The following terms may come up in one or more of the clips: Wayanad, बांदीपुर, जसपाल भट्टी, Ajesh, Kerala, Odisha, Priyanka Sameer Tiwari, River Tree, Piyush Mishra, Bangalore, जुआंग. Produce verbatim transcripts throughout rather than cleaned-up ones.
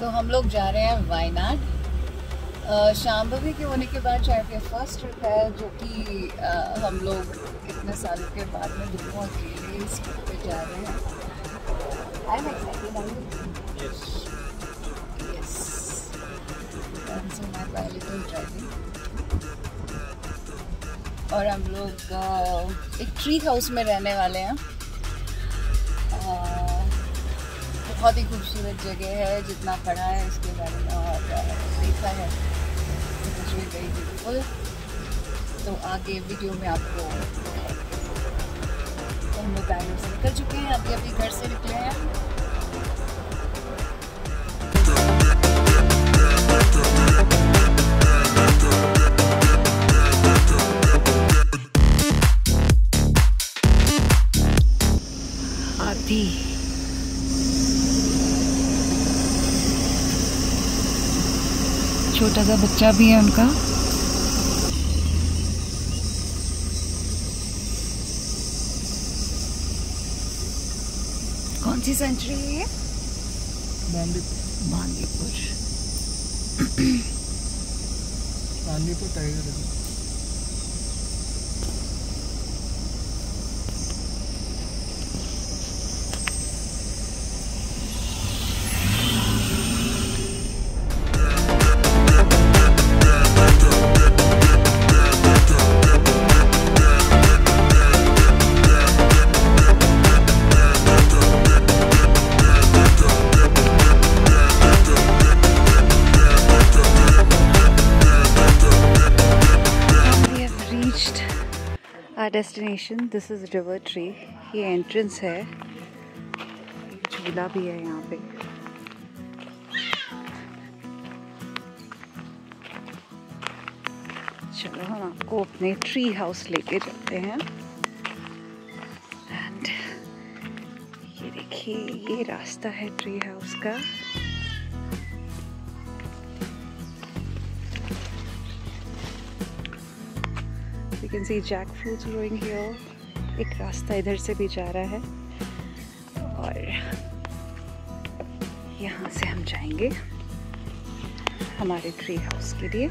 तो हम लोग जा रहे हैं वायनाड। शांभवी के होने के बाद शायद ये फर्स्ट ट्रिप है जो कि हम लोग इतने सालों के बाद में दोनों अकेले इस ट्रिप पे जा रहे हैं। I am excited. Yes yes that's my biological driving. और हम लोग एक ट्री हाउस में रहने वाले हैं। बहुत ही खूबसूरत जगह है, जितना पढ़ा है इसके बारे में और देखा है कुछ भी गई बिल्कुल। तो आगे वीडियो में आपको तो हम लोग बैंगलोर से निकल चुके हैं, अभी अभी घर से निकले हैं। छोटा सा बच्चा भी है उनका। कौन सी सेंचुरी है ये? बांदीपुर। बांदीपुर टाइगर है। Destination. This is river tree. ये एंट्रेंस है, झूला भी है यहाँ पे। चलो हम आपको अपने ट्री हाउस लेके जाते हैं। एंड ये देखिए, ये रास्ता है ट्री हाउस का। You can see jack fruits growing here. एक रास्ता इधर से भी जा रहा है और यहाँ से हम जाएंगे हमारे ट्री हाउस के लिए।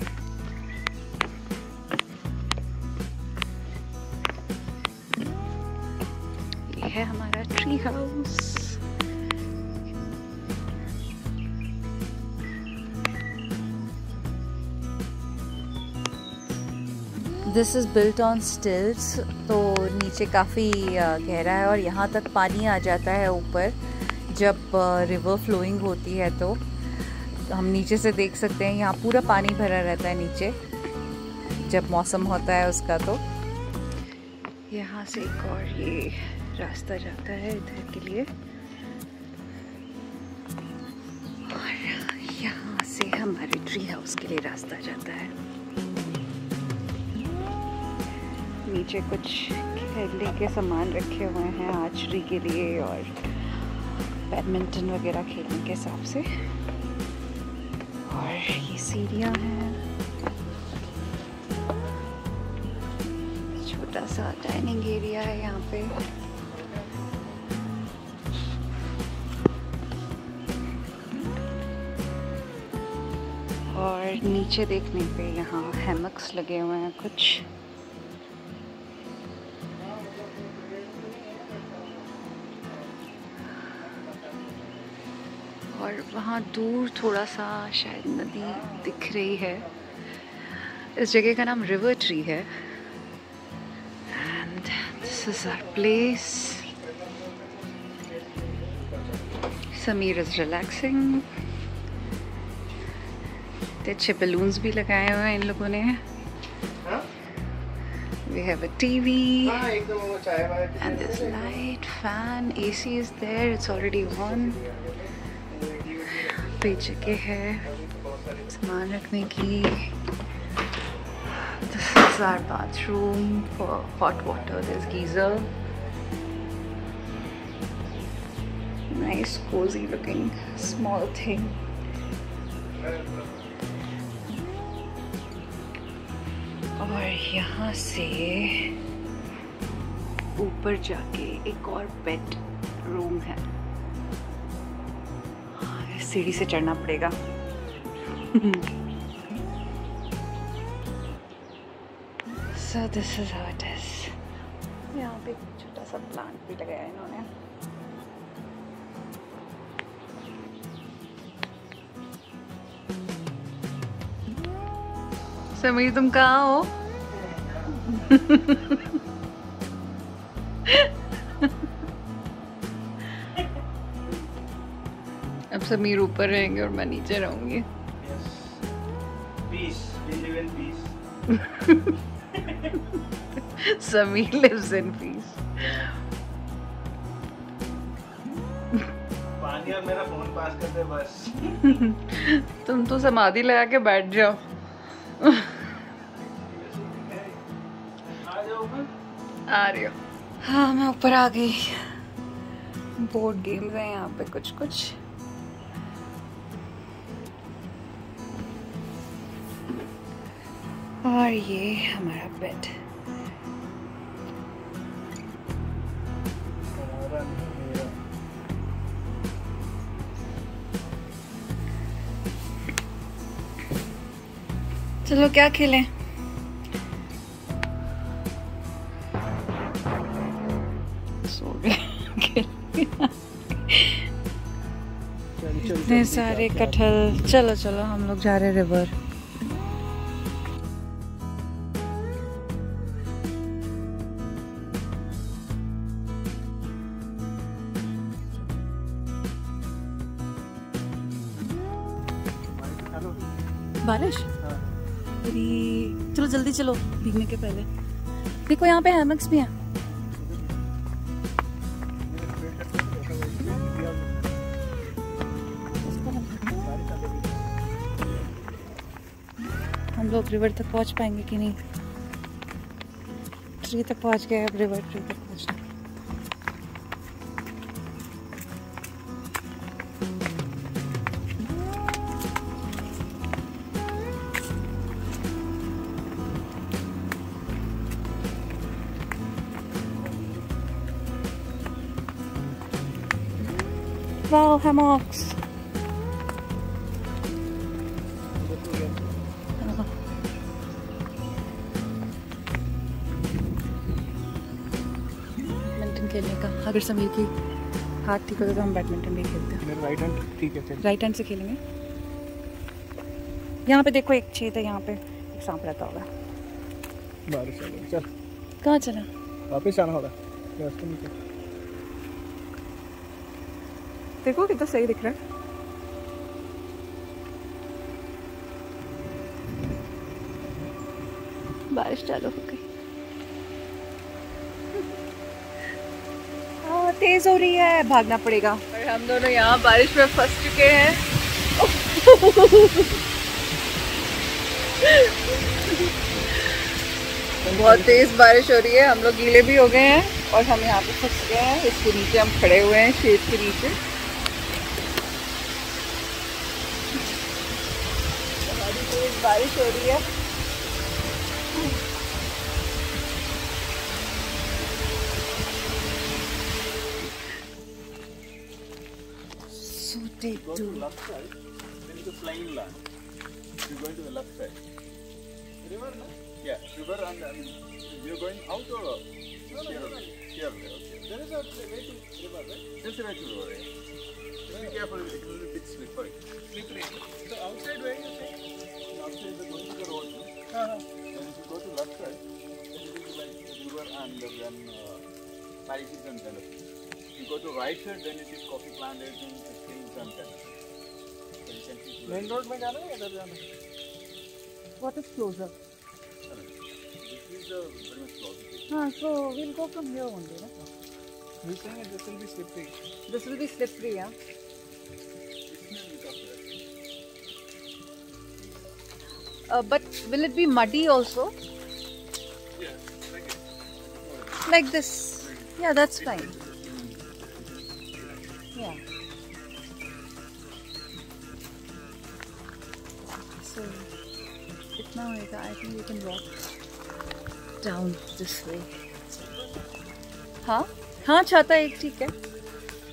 ये है हमारा tree house. This is built on stilts, तो नीचे काफ़ी गहरा है और यहाँ तक पानी आ जाता है ऊपर जब रिवर फ्लोइंग होती है। तो हम नीचे से देख सकते हैं, यहाँ पूरा पानी भरा रहता है नीचे जब मौसम होता है उसका। तो यहाँ से एक और ये रास्ता जाता है इधर के लिए और यहाँ से हमारे ट्री हाउस के लिए रास्ता जाता है। नीचे कुछ खेलने के सामान रखे हुए हैं आर्चरी के लिए और बैडमिंटन वगैरह खेलने के हिसाब से। और ये सीढ़ियाँ हैं, छोटा सा डाइनिंग एरिया है यहाँ पे। और नीचे देखने पे यहाँ हैमक्स लगे हुए हैं कुछ। और वहाँ दूर थोड़ा सा शायद नदी दिख रही है। इस जगह का नाम रिवर ट्री है। And this is our place. Sameer is relaxing. अच्छे बलून्स भी लगाए हुए हैं इन लोगों ने। We have a T V and there's light, fan, A C is there. It's already on. पे जगह है सामान रखने की। This is our bathroom for hot water. There's geyser. Nice, cozy looking small thing. और यहाँ से ऊपर जाके एक और बेड रूम है। सीढ़ी से चढ़ना पड़ेगा। So this is how it is. यहाँ पे छोटा सा प्लांट भी लगाया है इन्होंने। समीर तुम कहाँ हो? अब समीर ऊपर रहेंगे और मैं नीचे रहूंगी। Yes. Peace. We live in peace. Sameer lives in peace. पानी और मेरा फोन पास करते बस। तुम तो समाधि लगा के बैठ जाओ। आ जाओ ऊपर। आ रही हो? हाँ मैं ऊपर आ गई। बोर्ड गेम्स हैं यहाँ पे कुछ कुछ। और ये हमारा बेड। चलो क्या खेलें? सो गए। इतने सारे कटहल। चलो चलो हम लोग जा रहे रिवर। बारिश? चलो जल्दी चलो भीगने के पहले। देखो यहाँ पे हैमक्स भी हैं। हम लोग रिवर तक पहुँच पाएंगे कि नहीं? ट्री तक पहुँच गए, अब रिवर ट्री तक पहुँचना। Wow, hammocks. बैडमिंटन खेलने का, अगर समीर की हाथ ठीक होता तो हम बैडमिंटन भी खेलते हैं। राइट हैंड ठीक है, राइट हैंड से खेलेंगे। यहाँ पे देखो एक छेद है, यहाँ पे एक सांप रहता होगा। बारिश आ गई। चल कहाँ चला? वापस आना होगा। देखो कितना सही दिख रहा है। बारिश चालू हो गई। हाँ तेज हो रही है, भागना पड़ेगा। और हम दोनों यहाँ बारिश में फंस चुके हैं। बहुत तेज बारिश हो रही है, हम लोग गीले भी हो गए हैं और हम यहाँ पे फंस गए हैं। इसके नीचे हम खड़े हुए हैं, शेड के नीचे। बारिश हो रही है। So deep. Go to left side, then to flying land. You're going to the left side. River, no? Yeah, river and um, you're going out or up? No, no, no. Here, okay. There is a way to river, right? There's a way to river. Yeah. Be careful, it's a little bit slippery. Slippery. So outside where you say? After the going to the road, no? uh-huh. Then if you go to left side, then it is like river and then palaces and villas. If you go to right side, then it is coffee plantations, trees and villas. Main road में जाना है या इधर जाना है? What is closer? This is the very much closer. हाँ, so we'll go from here only, ना? You saying that this will be slippery? This will be slippery, yeah. Uh, but will it be muddy also? Yeah, like it. Like this. Yeah, that's fine. Yeah. So, itna hoega, I think we can walk down this way. हाँ हाँ छाता एक ठीक है,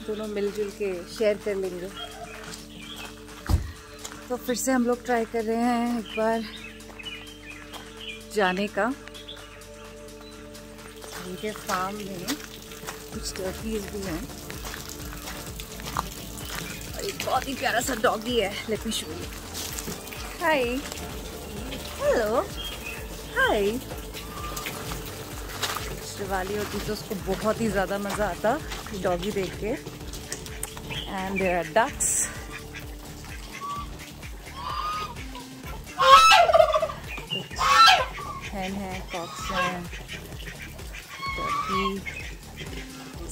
दोनों मिलजुल के share कर लेंगे। तो फिर से हम लोग ट्राई कर रहे हैं एक बार जाने का। इनके फार्म में कुछ टर्कीज भी हैं और एक बहुत ही प्यारा सा डॉगी है। Let me show you. Hi, hello, hi. Diwali होती तो उसको बहुत ही ज़्यादा मज़ा आता डॉगी देख के। And there are ducks. Hen है, कॉक्स हैं।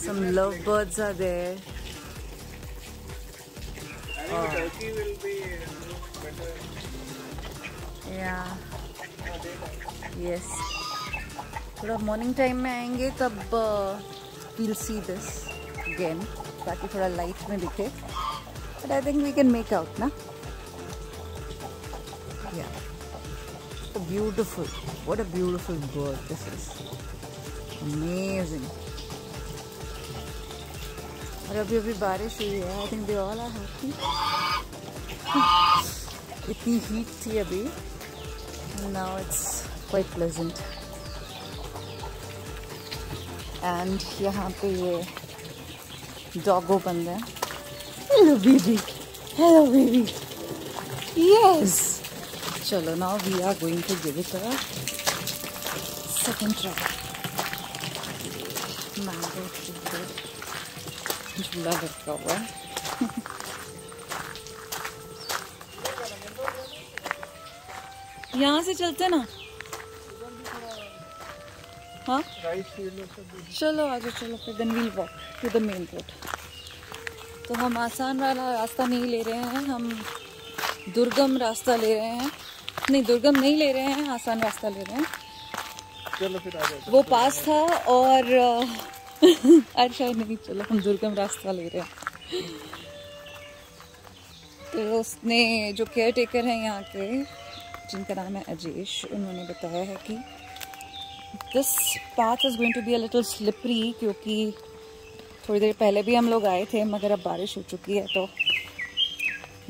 Some lovebirds are there. I think uh, turkey will be better. Yeah. Yes. थोड़ा morning time में आएंगे तब we'll see this again. ताकि थोड़ा light में दिखे. But I think we can make out, ना? Yeah. So beautiful. What a beautiful bird this is. Amazing. और अभी अभी बारिश हुई है। I think they all are happy. इतनी हीट थी अभी, now it's quite pleasant. And यहाँ पे ये डॉगो बंद है। Hello baby, hello baby, yes. चलो now we are going to give it a second try. Mango tree पर झूला लटका हुआ है। यहाँ से चलते ना। हाँ चलो आगे चलो, फिर then we'll walk to the main road. तो हम आसान वाला रास्ता नहीं ले रहे हैं, हम दुर्गम रास्ता ले रहे हैं। नहीं, दुर्गम नहीं ले रहे हैं, आसान रास्ता ले रहे हैं। चलो फिर आ जाओ। वो पास था और अच्छा नहीं, चलो हम दुर्गम रास्ता ले रहे हैं। तो उसने जो केयर टेकर हैं यहाँ के, जिनका नाम है अजेश, उन्होंने बताया है कि this path is going to be a little slippery, क्योंकि थोड़ी देर पहले भी हम लोग आए थे मगर अब बारिश हो चुकी है। तो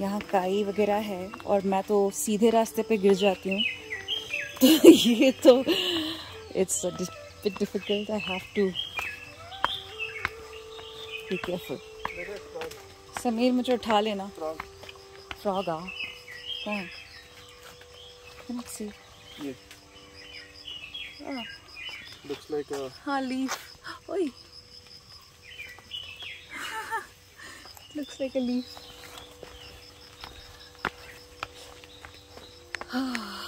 यहाँ काई वगैरह है और मैं तो सीधे रास्ते पे गिर जाती हूँ। तो ये तो It's a bit difficult. I have to be careful. Sameer मुझे उठा लेना। Frog आ? कहाँ? Cannot see. Yes. Ah. Looks like a. हाँ leaf. ओए. Looks like a leaf. Ah.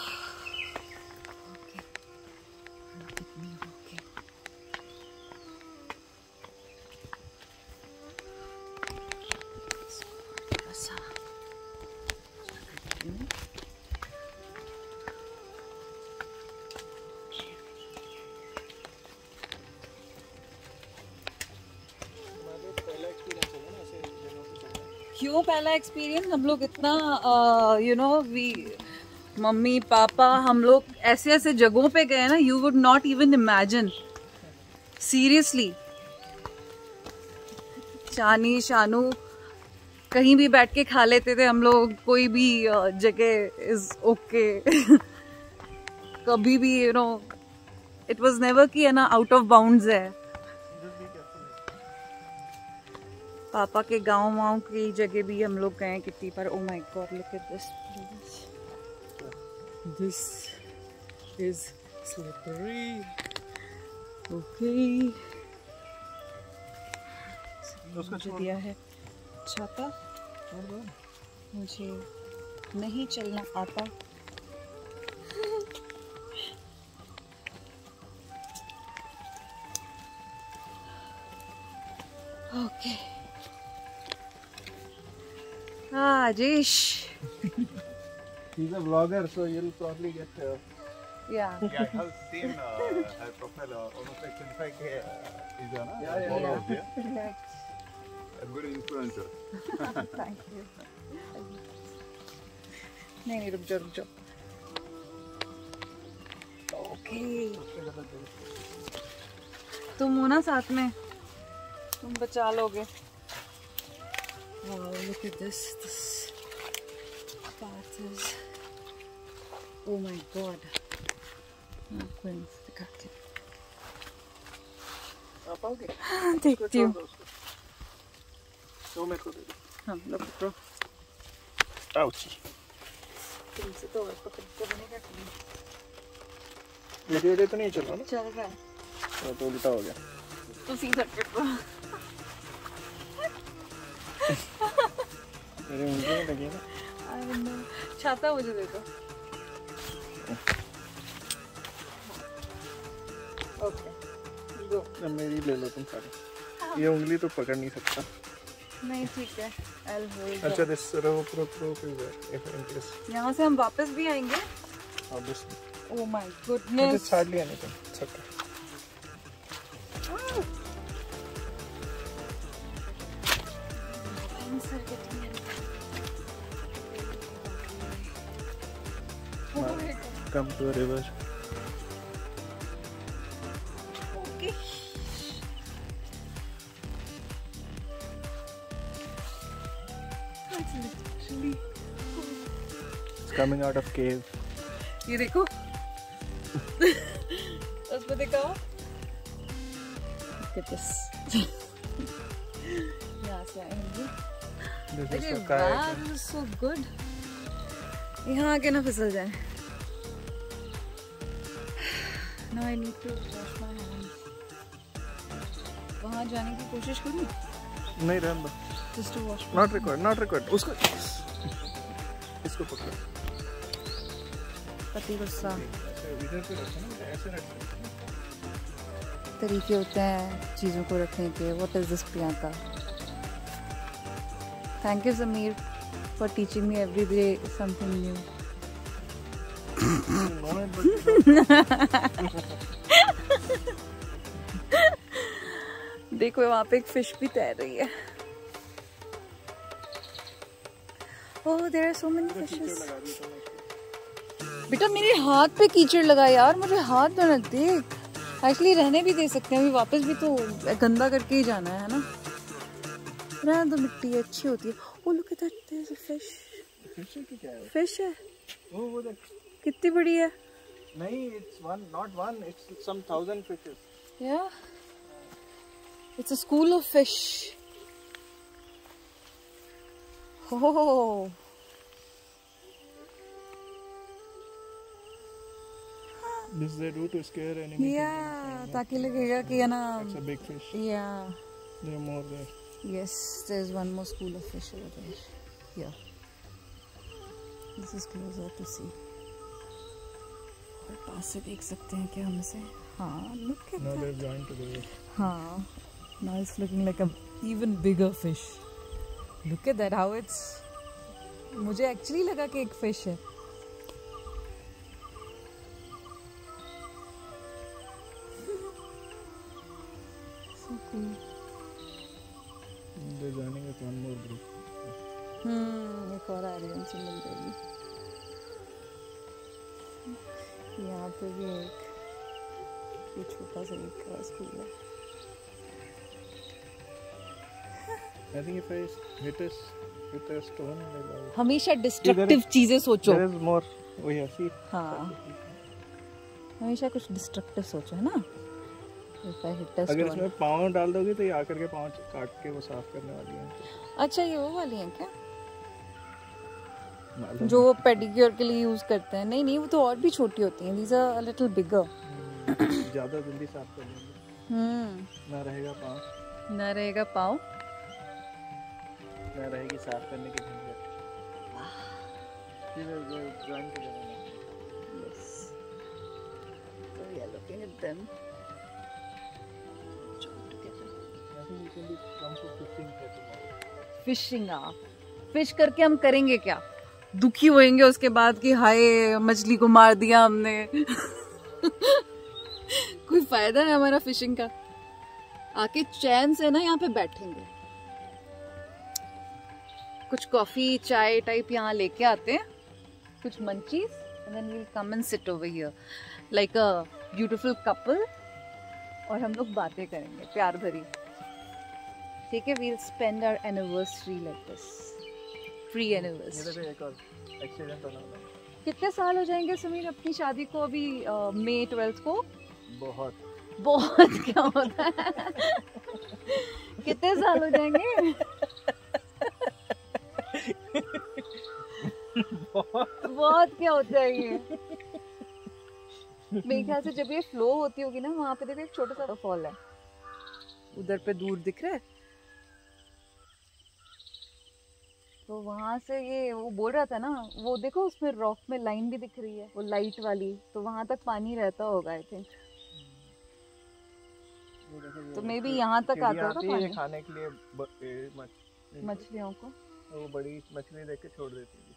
क्यों पहला एक्सपीरियंस? हम लोग इतना you know we mummy papa हम लोग ऐसे ऐसे जगहों पे गए ना, you would not even imagine seriously. चानी शानू कहीं भी बैठ के खा लेते थे हम लोग, कोई भी जगह इज ओके। कभी भी you know it was never कि है ना आउट ऑफ बाउंड्स है। पापा के गाँव वाँव की जगह भी हम लोग गए कितनी बार। Oh my god, look at this place, this is slippery. Okay, मुझे दिया है छाता, मुझे नहीं चलना आता। Okay okay. Ah, Ajesh. He's a vlogger, so you'll probably get. Uh, yeah. Yeah, I have seen uh, her profile. Uh, almost like twenty-five K is on. Yeah, yeah, yeah. yeah. yeah. A good influencer. Thank you. नहीं नहीं, रुक जाओ रुक जाओ। Okay. तुम हो ना साथ में, तुम बचा लोगे। Wow, look at this. This parcels. Oh my God. I'm going for the captain. आप आओगे? हाँ देखती हूँ। दो मेरे को दे दो। हाँ लो पकड़ो। आउची। तुमसे तो और पकड़ते बनेगा क्या? ये ये तो नहीं चल रहा ना? चल रहा है। तो उल्टा हो गया। तो सीधा पकड़ो। तेरे उंगली में लगी है ना? अरे ना। छाता मुझे दे दो। ओके। ना मेरी ले लो तुम सारी। ये उंगली तो पकड़ नहीं सकता। नहीं ठीक है। I'll hold. अच्छा this rope rope rope is there if in case. यहाँ से हम वापस भी आएंगे? Obviously. Oh my goodness. मुझे छाड़ लिया नहीं तुम छक्का। Come to a river. Coming out of cave. ये देखो। उसमें देखो। Look at this. यहाँ से आएंगे। अरे वाह, this is so good. यहाँ आके ना फिसल जाए। Now I need to wash my hands. वहाँ जाने की कोशिश करूँ? नहीं रहने दो। Just to wash. Not required. Not required. उसको इसको पकड़ो। पति गुस्सा तरीके होते हैं चीज़ों को रखने के. What is this Priyanka. Thank you Sameer for teaching me every day something new. देखो वहाँ पे एक फिश भी तैर रही है. Oh there are so many fishes. बेटा मेरे हाथ पे कीचड़ लगा यार. मुझे हाथ धोना देख. एक्चुअली रहने भी दे सकते हैं. अभी वापस भी तो गंदा करके ही जाना है ना. रहने दो, मिट्टी अच्छी होती है. Oh look at that, there is a fish. Fish की क्या है? फिश है वो वो देख कितनी बड़ी है. नहीं it's one not one it's some thousand fishes. या it's a school of fish. हो This they do to scare enemies. Yeah, ताकि लगेगा कि है ना. It's a big fish. Yeah. There are more there. Yes, there's one more school of fish over there. Yeah. This is closer to sea. और पास से देख सकते हैं क्या हम इसे? हाँ, look at that. Now they're joined together. हाँ. Now it's looking like a even bigger fish. Look at that how it's. मुझे actually लगा कि एक fish है. हम्म एक और आइलैंड से मिल जाएगी. यहाँ पे भी एक ये छोटा सा एक स्कूल है. I think if I hit a hit a stone, हमेशा destructive चीजें सोचो. There is more. Oh yeah, see. हाँ हमेशा कुछ destructive सोचो है ना. अगर इसमें पाँव डाल दोगे तो ये आकर के पाँव काट के वो साफ करने वाली है. अच्छा ये वो वाली है क्या जो पेडिक्योर के लिए यूज करते हैं? नहीं नहीं वो तो और भी छोटी होती हैं. These are a little bigger. ज्यादा जल्दी साफ कर लेंगे. हम्म ना रहेगा पाँव ना रहेगा पाँव ना रहेगी साफ करने की झंझट. यस तो we are looking at them. Fishing आप फिश करके हम करेंगे क्या? दुखी होएंगे उसके बाद कि हाय मछली को मार दिया हमने. कोई फायदा है हमारा फिशिंग का. आके चैन से ना यहाँ पे बैठेंगे. कुछ कॉफी चाय टाइप यहाँ लेके आते हैं. कुछ munchies and then we come and sit over here like a beautiful couple. और हम लोग बातें करेंगे प्यार भरी. ठीक है. We'll spend our anniversary like this. Free anniversary. मेरे पे एक और एक्सीडेंट होने वाला है। कितने साल हो जाएंगे सुमीर अपनी शादी को? अभी मई ट्वेल्थ को। बहुत बहुत क्या होता है कितने साल हो जाएंगे? बहुत, बहुत क्या होता है ये। मेरे ख्याल से जब ये फ्लो होती होगी ना, वहाँ पे देखो एक छोटा सा फॉल है उधर पे दूर दिख रहा है, तो वहाँ से ये वो बोल रहा था ना, वो देखो उसमें रॉक में लाइन भी दिख रही है, वो लाइट वाली, तो वहाँ तक पानी रहता होगा आई थिंक। तो मे बी यहाँ तक आता होगा पानी खाने के लिए मछलियों को। वो बड़ी मछली देख के छोड़ देती है।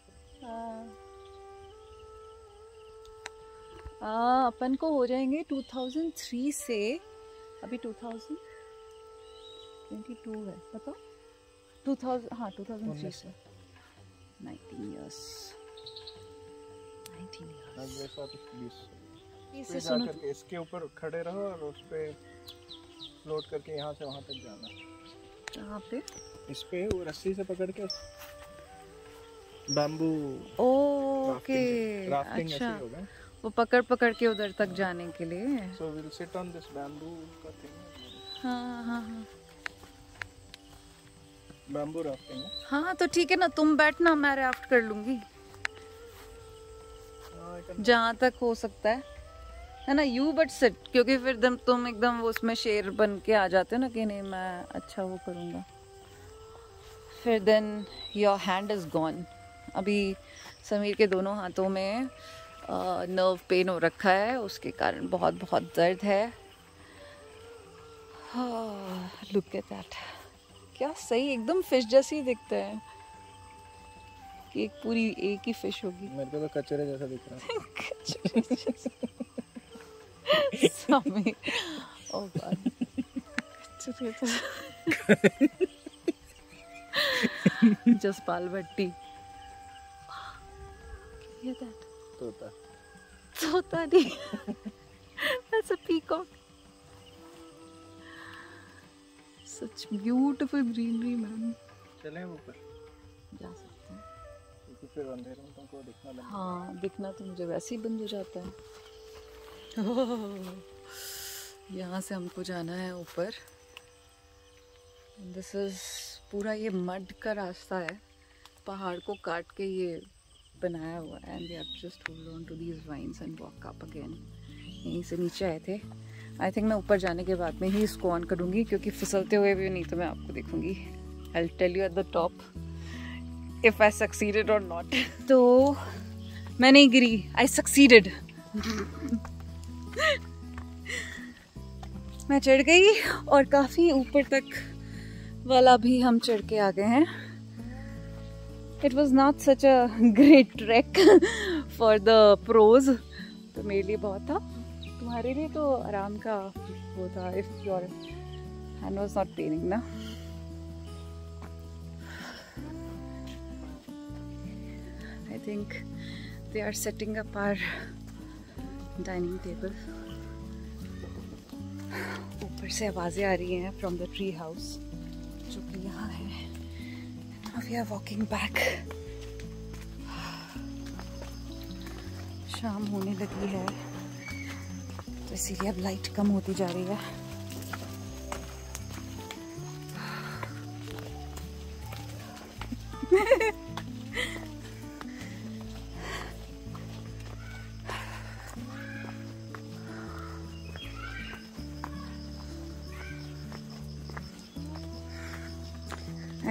आ, अपन को हो जाएंगे दो हज़ार तीन से अभी दो हज़ार बाईस है, बताओ दो हज़ार हाँ दो हज़ार तीन से उन्नीस इयर्स उन्नीस इयर्स। अब ये इसके ऊपर खड़े रहो और उस पे फ्लोट करके यहाँ से वहाँ तक जाना। कहाँ पे? इस पे वो रस्सी से पकड़ के बैम्बू। ओके राफ्टिंग ऐसे होगा, वो पकड़ पकड़ के उधर तक जाने के लिए। So we'll sit on this bamboo का thing। हाँ हाँ हाँ। Bamboo rafting है। हाँ तो ठीक है ना, तुम बैठना, मैं राफ्ट कर लूँगी जहाँ तक हो सकता है, है ना। यू बट सिट, क्योंकि फिर दम तुम एकदम वो उसमें शेर बन के आ जाते हो ना कि नहीं मैं अच्छा वो करूँगा, फिर then your hand is gone. अभी समीर के दोनों हाथों में नर्व uh, पेन हो रखा है, उसके कारण बहुत बहुत दर्द है। लुक एट दैट, क्या सही एकदम फिश जैसी दिखता है कि एक पूरी एक ही फिश होगी। मेरे को तो कचरे जैसा दिख रहा है। ओ गॉड कचरे जैसा। जसपाल भट्टी ये दैट तोता तोता नहीं that's a peacock। Such beautiful greenery man। चलें ऊपर जा सकते हैं क्योंकि फिर अंधेरे में तुमको दिखना बंद। हाँ दिखना तो मुझे वैसे ही बंद हो जाता है। यहाँ से हमको जाना है ऊपर। दिस इज पूरा ये मड का रास्ता है, पहाड़ को काट के ये बनाया हुआ है। And we have just hold on to these vines and walk up again. यहीं से नीचे आए थे। आई थिंक मैं ऊपर जाने के बाद में ही इसको ऑन करूँगी क्योंकि फिसलते हुए भी नहीं तो मैं आपको देखूँगी। I will tell you at the top if I succeeded और नॉट। तो मैं नहीं गिरी, आई सक्सीडेड। मैं चढ़ गई और काफ़ी ऊपर तक वाला भी हम चढ़ के आ गए हैं। It was not such a great trek for the pros। तो मेरे लिए बहुत था, तुम्हारे लिए तो आराम का वो था। If your hand was not paining ना। I think they are setting up our dining table। ऊपर से आवाज़ें आ रही हैं from the tree house जो कि यहाँ है। We are walking back। शाम होने लगी है तो इसीलिए अब लाइट कम होती जा रही है।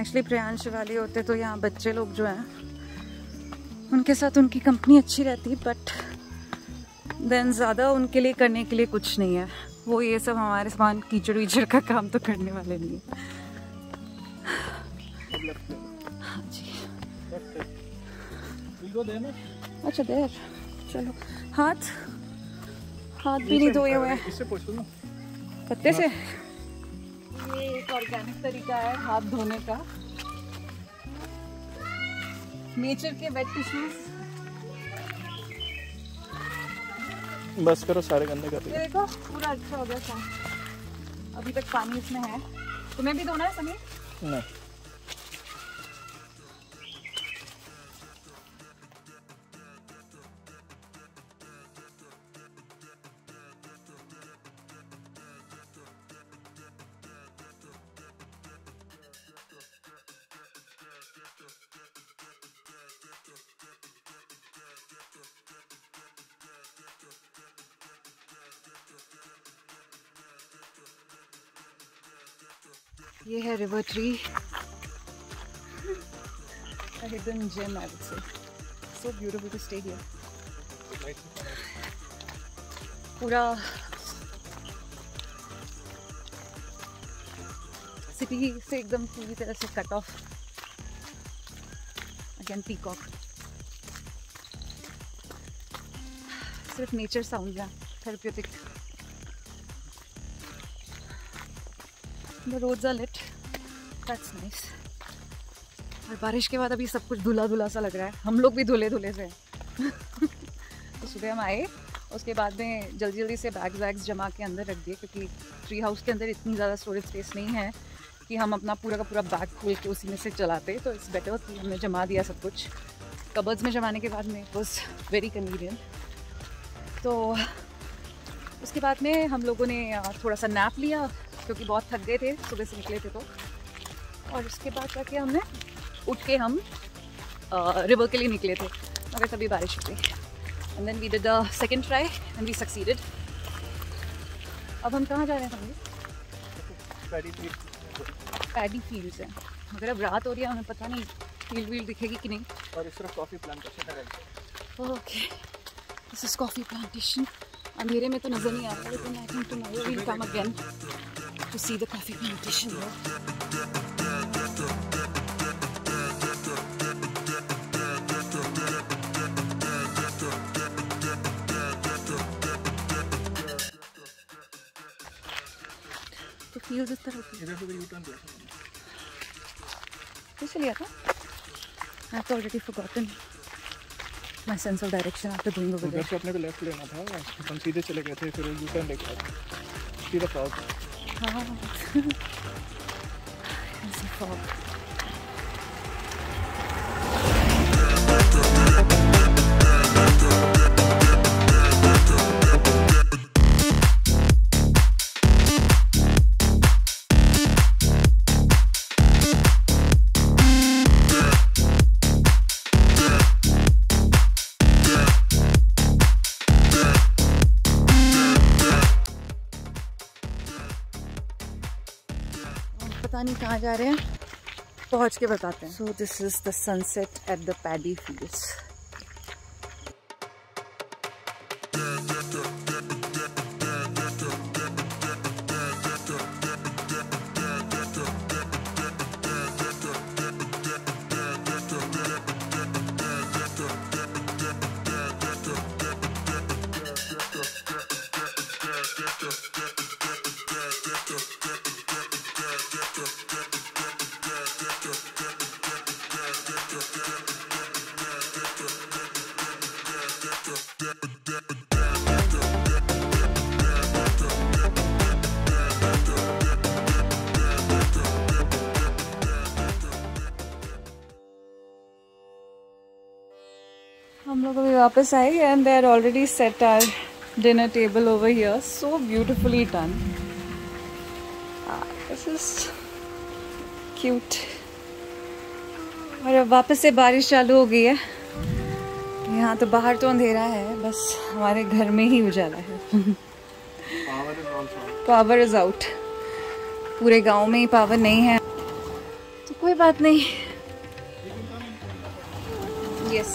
एक्चुअली प्रियांश वाले होते तो यहाँ बच्चे लोग जो हैं उनके साथ उनकी कंपनी अच्छी रहती, बट देन ज़्यादा उनके लिए करने के लिए कुछ नहीं है। वो ये सब हमारे सामान कीचड़ वीचड़ का काम तो करने वाले नहीं है। हाँ जी अच्छा देर चलो। हाथ हाथ भी नहीं धोए हुए हैं पत्ते से। ये एक ऑर्गेनिक तरीका है हाथ धोने का। नेचर के वेट टिश्यूज। बस करो सारे गंदे कर दिए। देखो पूरा अच्छा हो गया था। अभी तक पानी इसमें है। तुम्हें भी धोना है समीर? नहीं। ये है river tree, a hidden gem I would say. So beautiful to stay here. पूरा सिटी से एकदम पूरी तरह से कट ऑफ. अगेन पीकॉक, सिर्फ नेचर साउंड है, therapeutic. The roads are lit. That's nice. और बारिश के बाद अभी सब कुछ धुला धुला सा लग रहा है. हम लोग भी धुले धुले से तो सुबह हम आए, उसके बाद में जल्दी जल्दी से बैग्स वैग्स जमा के अंदर रख दिए, क्योंकि ट्री हाउस के अंदर इतनी ज़्यादा स्टोरेज स्पेस नहीं है कि हम अपना पूरा का पूरा बैग खोल के उसी में से चलाते. तो इट्स बेटर कि हमने जमा दिया सब कुछ कबर्ड्स में. जमाने के बाद में इट वॉज वेरी कन्वीनियंट. तो उसके बाद में हम लोगों ने थोड़ा सा नैप लिया क्योंकि बहुत थक गए थे, सुबह से निकले थे. तो और उसके बाद जाके हमने उठ के हम रिवर के लिए निकले थे, मगर तभी बारिश हो गई. And then we did the second try and we succeeded. अब हम कहाँ जा रहे हैं? Paddy field. पैडी फील्ड्स हैं, मगर अब रात हो रही है, हमें पता नहीं फील्ड वील्ड दिखेगी कि नहीं. और इस तरफ coffee plantation. Okay, this is coffee plantation. अंधेरे में तो नजर नहीं आ रहा, लेकिन I think tomorrow we will come again to see the coffee plantation. ये उस तरफ इधर से यू टर्न ले चलिए था. I have already forgotten my sense of direction after going over there. अपने को लेफ्ट लेना था, हम सीधे चले गए थे, फिर यू टर्न लेके सीधा साउथ. हां ऐसे फॉर नहीं कहाँ जा रहे हैं, पहुँच के बताते हैं. So this is the sunset at the paddy fields. हम लोग अभी वापस आए and they are already set our dinner table over here. So beautifully done. This is cute. और अब वापस से बारिश चालू हो गई है. यहाँ तो बाहर तो अंधेरा है, बस हमारे घर में ही उजाला है. Power is out. पूरे गांव में ही पावर नहीं है, तो कोई बात नहीं. Yes yes.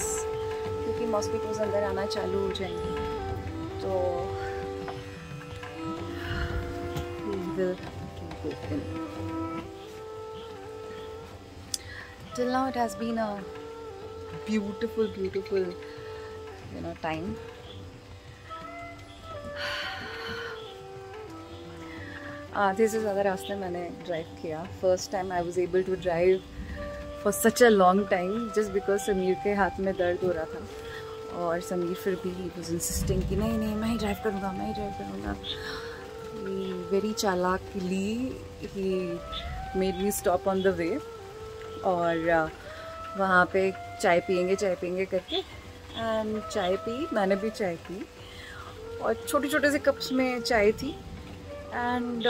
मॉस्किटोज अंदर आना चालू हो जाएंगे, तो till now it has been a beautiful, beautiful, you know, time. Ah, this is another रास्ते मैंने drive किया. First time I was able to drive for such a long time, just because Sameer के हाथ में दर्द हो रहा था. और समीर फिर भी ही वाज इंसिस्टिंग कि नहीं नहीं मैं ही ड्राइव करूँगा, मैं ही ड्राइव करूँगा. ही वेरी चालाकली he made me stop on the way, और वहाँ पे चाय पियेंगे चाय पियेंगे करके. एंड चाय पी, मैंने भी चाय पी, और छोटे छोटे से कप्स में चाय थी. एंड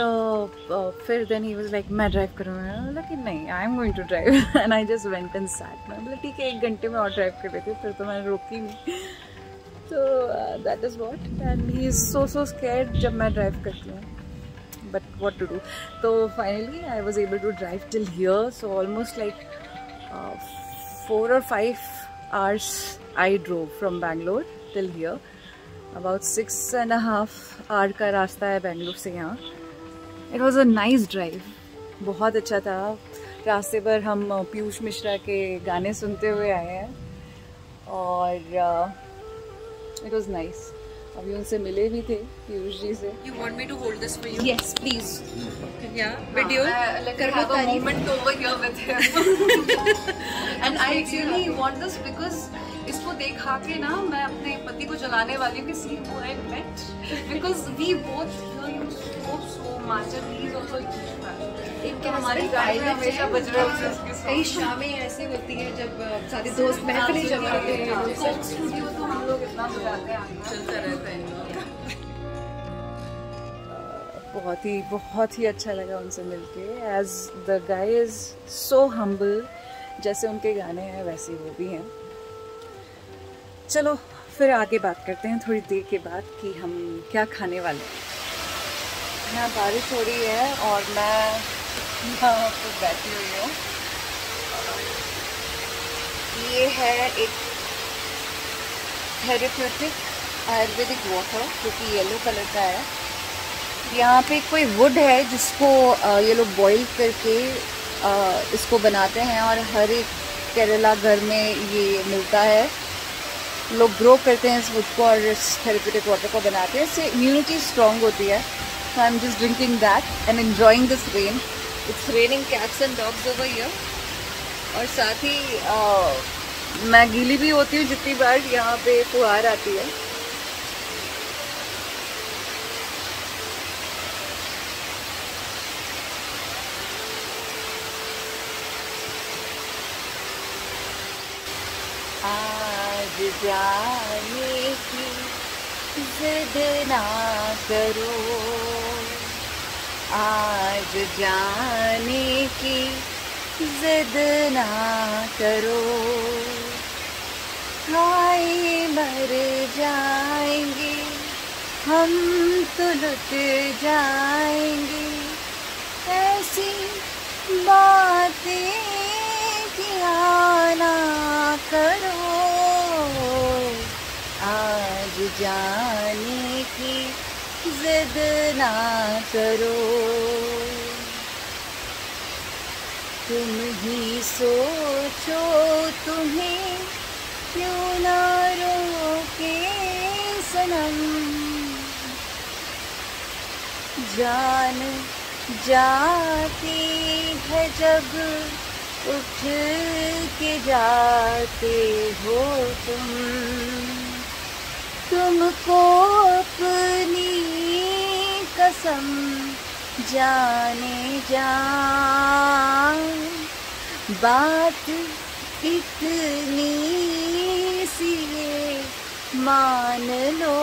फिर देन ही वाज लाइक मैं ड्राइव करूँगा, लेकिन नहीं, I am going to drive. And I just went and sat. मैं बोला ठीक है, एक घंटे में और ड्राइव कर लेते, फिर तो मैंने रोकी नहीं. तो that is what. And he is so so scared जब मैं ड्राइव करती हूँ. but what to do. So finally I was able to drive till here, so almost like uh, four or five hours I drove from Bangalore till here. About six and a half hour का रास्ता है बेंगलुरु से यहाँ. It was a nice drive, बहुत अच्छा था. रास्ते पर हम पीयूष मिश्रा के गाने सुनते हुए आए हैं और uh, it was nice. अभी उनसे मिले भी थे पीयूष जी से. You want me to hold this for you? Yes, please. Yeah, video. Uh, let me have a moment over here with him. And I really want this because इसको देखा के ना मैं अपने पति को जलाने वाली हूँ कि see who I met, because we both you spoke so much and he is also English man. एक हमारी गाइड हमेशा बज रहा है. कई शामें ऐसे होती हैं जब सारे दोस्त महफिलें जमा होते हैं, कोक स्टूडियो तो हम लोग इतना बुलाते हैं, चलता रहता है. बहुत ही बहुत ही अच्छा लगा उनसे मिलके. As the guy is so humble, जैसे उनके गाने हैं वैसे वो भी हैं. चलो फिर आगे बात करते हैं थोड़ी देर के बाद कि हम क्या खाने वाले हैं. यहाँ बारिश हो रही है और मैं यहाँ पर बैठी हुई हूँ. ये है एक थेरेप्यूटिक आयुर्वेदिक वाटर जो कि येलो कलर का है. यहाँ पे कोई वुड है जिसको ये लोग बॉईल करके इसको बनाते हैं और हर एक केरला घर में ये मिलता है. लोग ग्रो करते हैं इस वुड को और इस थेरेप्यूटिक वाटर को बनाते हैं. इससे इम्यूनिटी स्ट्रॉन्ग होती है. So I am just drinking that and enjoying this rain. It's raining cats and dogs over here. और साथ ही uh, मैं गीली भी होती हूँ जितनी बार यहाँ पे फुहार आती है. आज जाने की जिद ना करो, आज जाने की जिद ना करो, हाय मर जाएंगे हम तो लुट जाएंगे. ऐसी बातें किया ना करो, आज जाने की जिद ना करो. तुम ही सोचो तुम्हें क्यों ना रोके सनम, जान जाती है जब उठ के जाते हो तुम, तुमको अपनी कसम जाने जान, बात इतनी सी है मान लो,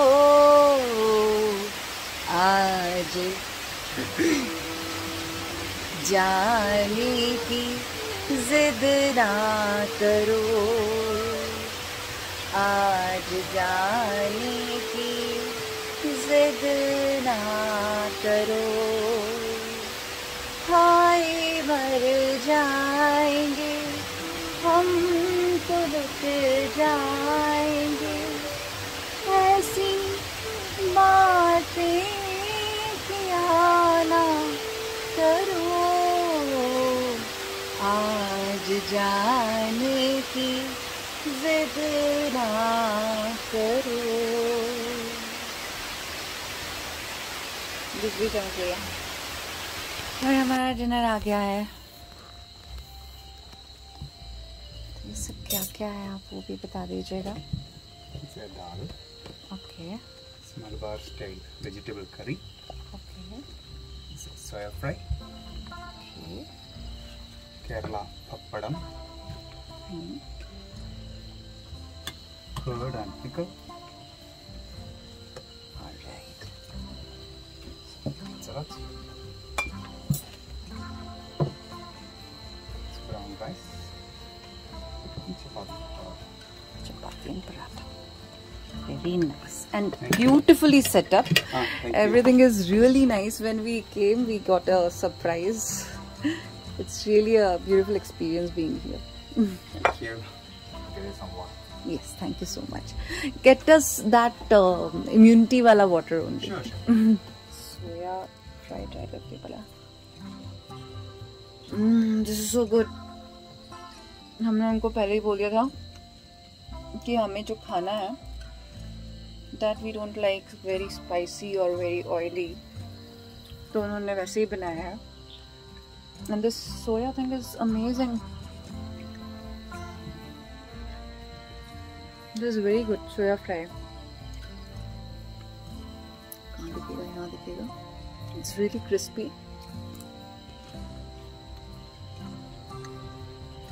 आज जाने की जिद ना करो, आज जाने की जिद ना करो, हाय मर जाएंगे हम तो लुट जाएंगे. ऐसी बातें किया ना करो, आज जाने की जिद ना करो. बिजली चमक गया और हमारा डिनर आ गया है. ये सब क्या क्या है आप वो भी बता दीजिएगा. दाल, okay, Malabar style vegetable curry, okay, soya fry, okay, Kerala pappadam, curd and pickle. All right. Salad. Brown rice. Chapati. Chapati and paratha. very nice and beautifully set up. Ah, everything you. is really nice. When we came, we got a surprise. It's really a beautiful experience being here. Thank you. There is some water. Yes, thank you so much. Get us that uh, immunity wala water only. Sure, sure. Soya fried rice of Kerala. Mmm, this is so good. हमने उनको पहले ही बोल दिया था कि हमें जो खाना है that we don't like very spicy or very oily, तो उन्होंने वैसे ही बनाया है. And this soya thing is amazing. This is very good soya fry. कहाँ दिखेगा? यहाँ दिखेगा. It's really crispy.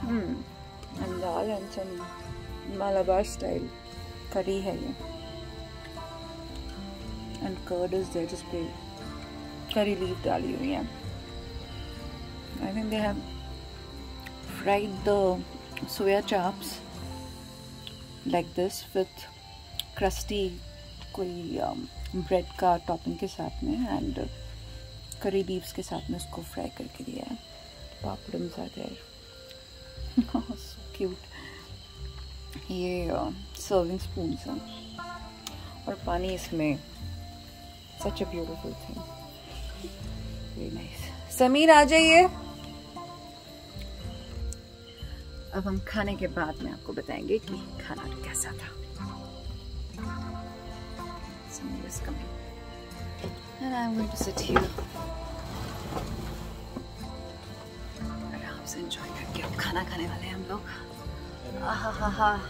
Hmm. And dal and some Malabar style curry है ये. And curd is there, just पे curry leaf डाली हुई है. I think they have fried the soya chops like this with crusty कोई um, bread का topping के साथ में and uh, curry leaves के साथ में उसको fry करके दिया है. Papadums are there. Oh, so cute. ये uh, serving spoons हैं और पानी इसमें. Such a beautiful thing. Very nice. Sameer आ जाइए. अब हम खाने के बाद में आपको बताएंगे कि खाना कैसा था. Somebody is coming. And I'm going to sit here. आराम से enjoy करके अब खाना खाने वाले हैं हम लोग. आहा हा हा.